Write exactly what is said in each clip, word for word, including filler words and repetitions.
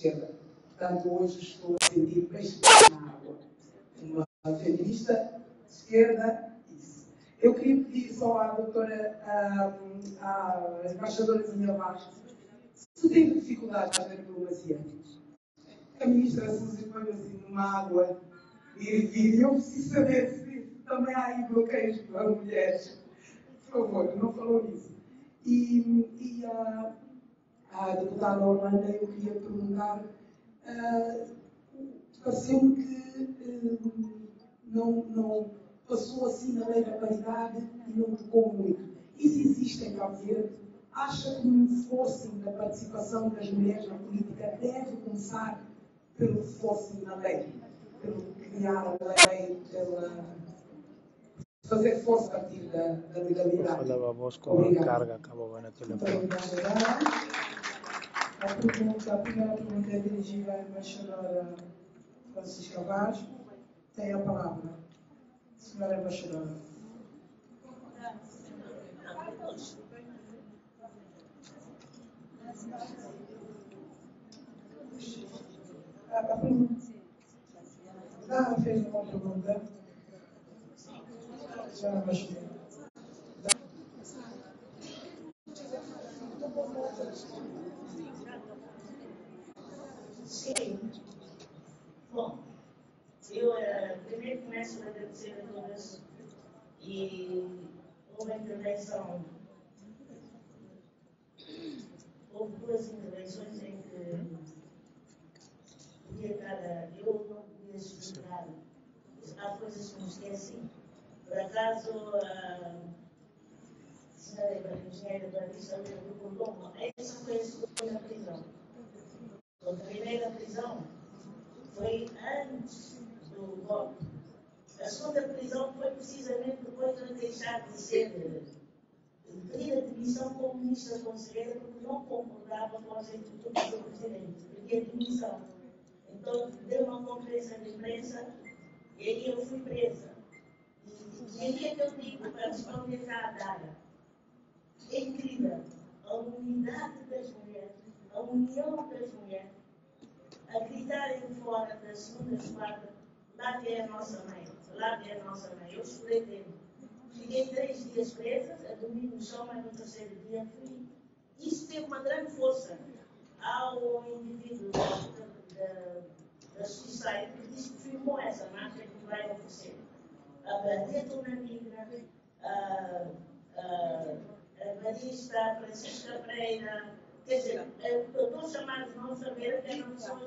tema. Portanto, hoje estou a sentir pressionada uma feminista de esquerda. Eu queria pedir só à doutora, à, à embaixadora Daniela Vasco, se tem dificuldades na diplomacia. A ministra Suzy foi assim numa água e vir. Eu preciso saber se também há aí bloqueios para mulheres. Por favor, não falou nisso. E, e a, a deputada Orlando, eu queria perguntar, uh, pareceu-me que uh, não, não passou assim na lei da paridade e não tocou muito. Isso existe em Cabo Verde? Acha que um reforço da participação das mulheres na política deve começar pelo reforço na lei, pelo criar a lei, pela fazer força a partir da, da legalidade? Falávamos com a carga, acabava na televisão. A pergunta, a primeira pergunta é dirigida à embaixadora Francisca Vargas. Tem a palavra. Senhora embaixadora. A pergunta. Ah, fez uma pergunta. Senhora embaixadora. Sim. Bom, eu uh, primeiro começo a agradecer a todas e houve intervenção, houve duas intervenções em que podia cada, eu não podia explicar, há coisas que me esqueci. Por acaso, a senhora engenheira da Vista me perguntou, essa foi a segunda prisão. A primeira prisão foi antes do golpe. A segunda prisão foi precisamente depois de deixar de ser, de pedir admissão como ministra conselheira, porque não concordava com as atitudes do presidente. Pedia admissão. Então, deu uma conferência de imprensa e aí eu fui presa. E, e aí é que eu digo para responder à Dara. É incrível a unidade das mulheres, a união das mulheres, a gritarem fora da segunda esquadra, lá que é a nossa mãe, lá que é a nossa mãe. Eu chorei dentro. Fiquei três dias presas, a dormir no chão, mas no terceiro dia fui. Isso teve uma grande força ao indivíduo da sociedade que disse que firmou essa marca que vai oferecer. A Anitta, uma negra, a barista Francisca Pereira. Quer dizer, eu estou chamando os nomes a ver que não são.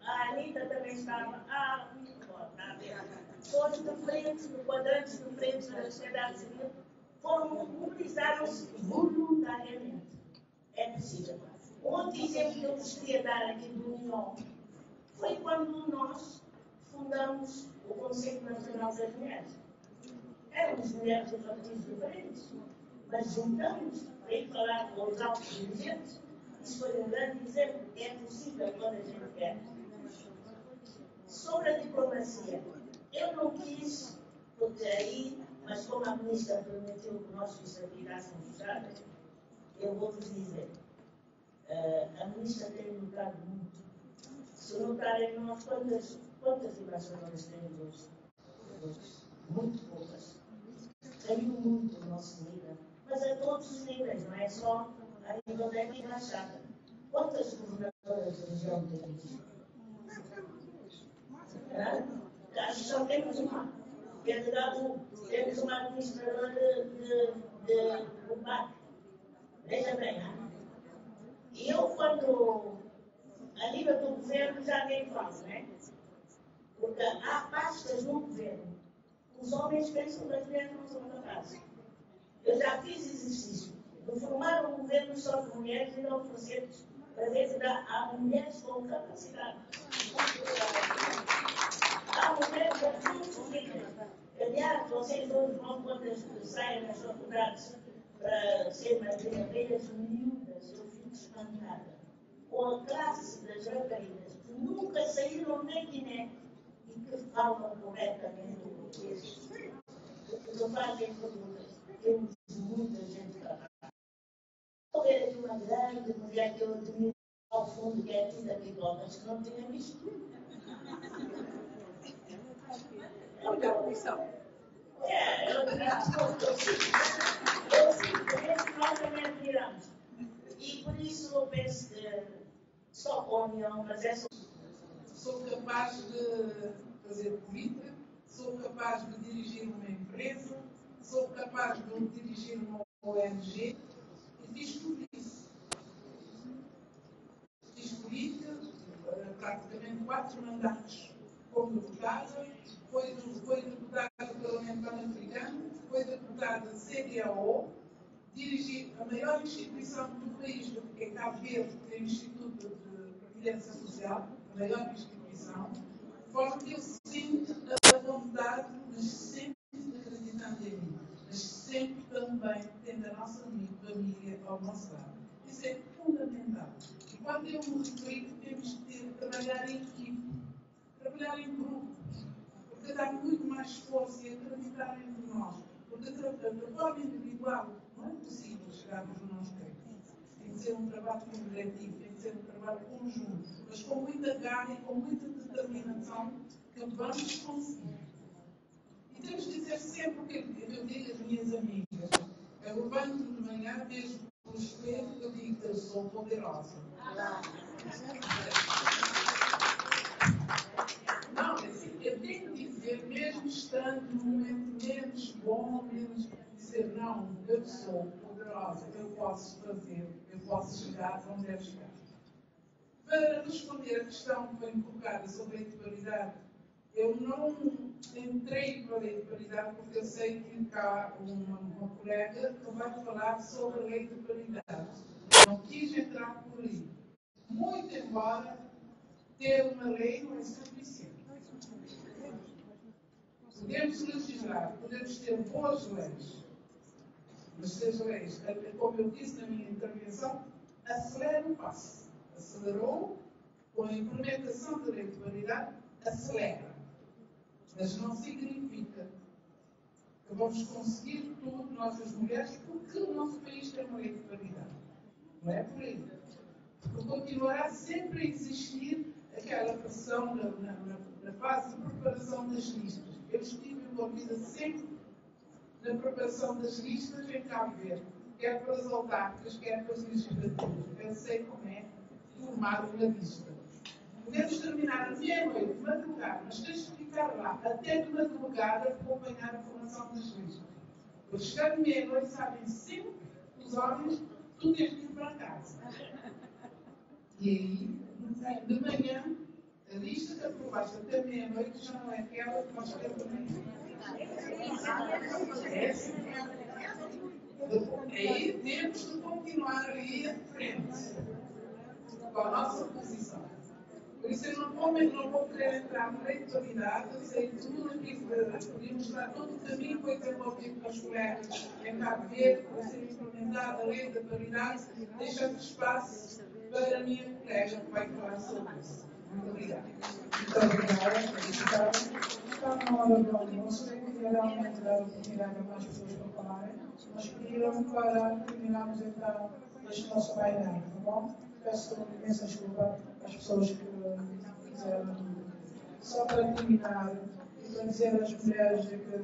A Anitta também estava a todos de frente, no quadrante de frente da sociedade civil, foram mobilizaram-se voluntariamente. É possível. Outro exemplo que eu gostaria de dar aqui do União foi quando nós fundamos o Conselho Nacional das Mulheres. Éramos mulheres de partidos diferentes, mas juntamos para ir falar com os altos dirigentes. Isso foi um grande exemplo, que é possível quando a gente quer. Sobre a diplomacia, eu não quis, porque aí, mas como a ministra prometeu que nós responsabilidades fechadas, eu vou vos dizer, uh, a ministra tem lutado muito. Se notarem nós, quantas, quantas embaixadoras temos hoje? Muito poucas. Caiu muito o nosso nível, mas a todos os níveis, não é só a nível da embaixada. Quantas governadoras da região temos? Acho que só temos uma. Que é de Gabu. Temos uma administradora de, de, de combate. Veja bem, hein? E eu, quando a nível do governo, já nem falo, né? Porque há pastas no governo. Os homens pensam que as mulheres não são capazes. Eu já fiz exercício de formar um governo só de mulheres e não oferecer para ver se dá a mulheres com capacidade. Há mulheres a muito ricas. Aliás, vocês hoje vão, quando saem nas faculdades para ser madrinhas miúdas, eu fico espantada com a classe das raparigas que nunca saíram da Guiné e que falam corretamente o português, que fazem perguntas. Temos muita gente capaz. Houve uma grande mulher que eu admiro ao fundo que é trinta mil dólares, nós não temos tudo. É uma comissão. É, eu sinto que nós também admiramos. E por isso eu penso que só com a união, mas é só. Sou capaz de fazer política, sou capaz de dirigir uma empresa, sou capaz de dirigir uma O N G e fiz tudo isso. Fiz política, praticamente quatro mandatos como deputada, foi deputada do Parlamento Africano, foi deputada do C D A O, dirigi a maior instituição do país, que é Cabo Verde, que é o Instituto de Providência Social, a maior instituição, porque eu sinto a vontade, mas sempre acreditando em mim, mas sempre também tendo a nossa família ao nosso lado. Isso é fundamental. E quando eu me refiro, temos que ter, trabalhar em equipe, trabalhar em grupo, porque dá muito mais esforço e acreditar em nós, porque de forma individual não é possível chegarmos no nosso tempo. Tem que ser um trabalho cooperativo, tem que ser um trabalho conjunto, mas com muita garra e com muita determinação que vamos conseguir. E temos que dizer sempre o que eu digo às minhas amigas. Eu levanto de manhã, vejo o espelho, eu digo que eu sou poderosa. Não, eu tenho que dizer, mesmo estando num momento menos bom, menos dizer, não, eu sou poderosa, eu posso fazer, eu posso chegar onde deve chegar. Para responder a questão que foi me colocada sobre a individualidade, eu não entrei para a individualidade porque eu sei que cá uma, uma colega que vai falar sobre a lei de paridade. Não quis entrar por aí. Muito embora ter uma lei não é suficiente. Podemos legislar, podemos ter boas leis, mas seja leis, como eu disse na minha intervenção, acelera o passo. Acelerou, com a implementação da lei de paridade, acelera. Mas não significa que vamos conseguir tudo, nós as mulheres, porque o nosso país tem uma lei de paridade. Não é por aí. Porque continuará sempre a existir aquela pressão na, na, na fase de preparação das listas. Eu estive envolvida sempre na preparação das listas em Cabo Verde, quer para as autárquicas, quer para as legislativas. Eu sei como é formado na lista. Podemos terminar a meia-noite, de madrugada, mas tens de ficar lá até de madrugada para acompanhar a formação das listas. Por chegar a meia-noite, sabem sempre os homens, tu tens de ir para casa. E aí, de manhã, a lista que aprovaste até meia-noite já não é aquela que nós queremos também. Aí temos de continuar ali à frente, com a nossa posição. Por isso, eu não, não vou querer entrar na leitoridade, eu sei que tudo aquilo que podíamos estar, todo o caminho foi desenvolvido com as mulheres em Cabo Verde, para ser implementada a lei da paridade, deixando espaço para a minha colega que vai falar sobre isso. Muito obrigada. Muito obrigada, deputada. Está na hora do almoço, eu queria realmente dar a oportunidade a mais pessoas para falarem, mas pediram para terminarmos então este nosso painel, tá bom? Peço imensa desculpa às pessoas que fizeram. Só para terminar, e para dizer às mulheres de que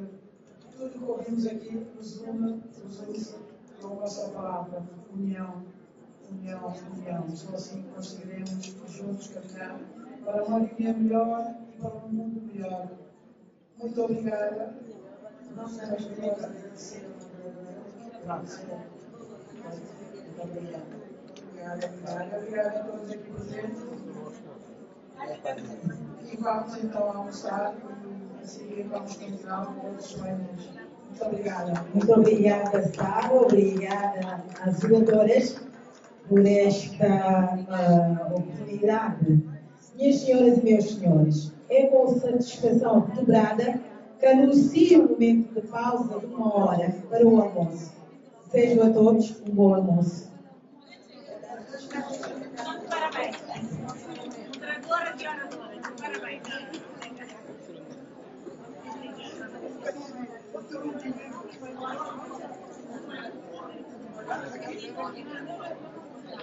tudo que ouvimos aqui nos une, nos une com a nossa palavra: união, união, união. Só assim conseguiremos juntos caminhar para uma linha melhor e para um mundo melhor. Muito obrigada. Muito obrigada. Muito obrigada. Obrigada, obrigada a todos aqui presentes. E vamos então almoçar e seguir vamos continuar com outros painels. Muito obrigada. Muito obrigada, Cabo. Obrigada às jogadoras por esta uh, oportunidade. Minhas senhoras e meus senhores, é com satisfação dobrada que anuncio o momento de pausa de uma hora para o almoço. Desejo a todos um bom almoço. Parabéns. Oradora de oradora. Parabéns. Parabéns.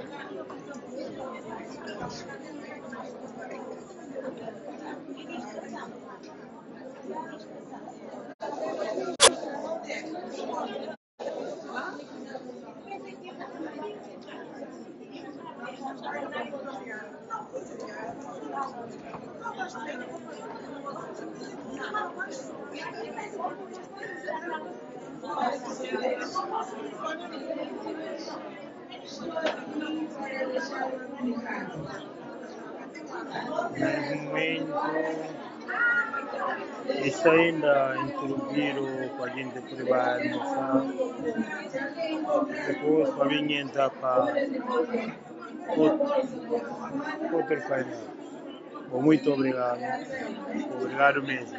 Isso ainda introduzir o agente privado, depois para mim entrar para outro painel. Muito obrigado. Obrigado mesmo.